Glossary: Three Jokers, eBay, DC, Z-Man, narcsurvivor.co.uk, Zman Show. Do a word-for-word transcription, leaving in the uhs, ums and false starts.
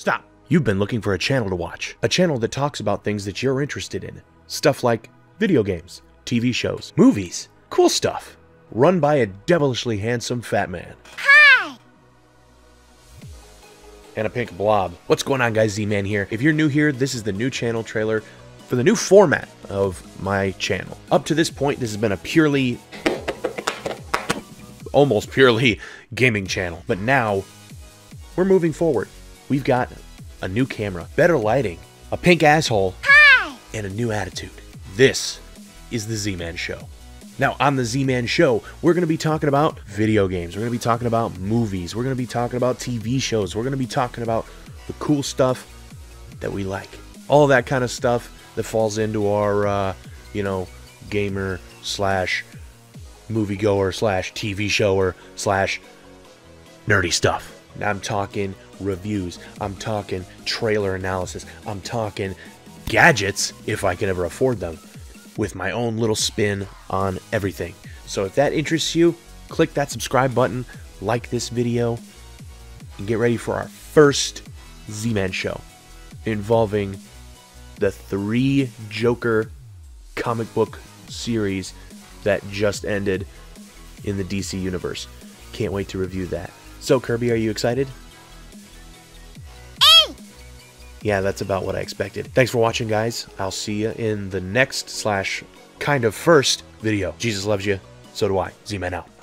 Stop. You've been looking for a channel to watch. A channel that talks about things that you're interested in. Stuff like video games, T V shows, movies, cool stuff. Run by a devilishly handsome fat man. Hi! And a pink blob. What's going on, guys? Z-Man here. If you're new here, this is the new channel trailer for the new format of my channel. Up to this point, this has been a purely, almost purely gaming channel. But now, we're moving forward. We've got a new camera, better lighting, a pink asshole, hi! And a new attitude. This is the Z-Man Show. Now, on the Z-Man Show, we're going to be talking about video games. We're going to be talking about movies. We're going to be talking about T V shows. We're going to be talking about the cool stuff that we like. All that kind of stuff that falls into our, uh, you know, gamer slash moviegoer slash T V shower slash nerdy stuff. Now, I'm talking reviews. I'm talking trailer analysis. I'm talking gadgets, if I can ever afford them, with my own little spin on everything. So if that interests you, click that subscribe button, like this video, and get ready for our first Z-Man Show involving the Three Joker comic book series that just ended in the D C universe. Can't wait to review that. So Kirby, are you excited? Yeah, that's about what I expected. Thanks for watching, guys. I'll see you in the next slash kind of first video. Jesus loves you. So do I. Z-Man out.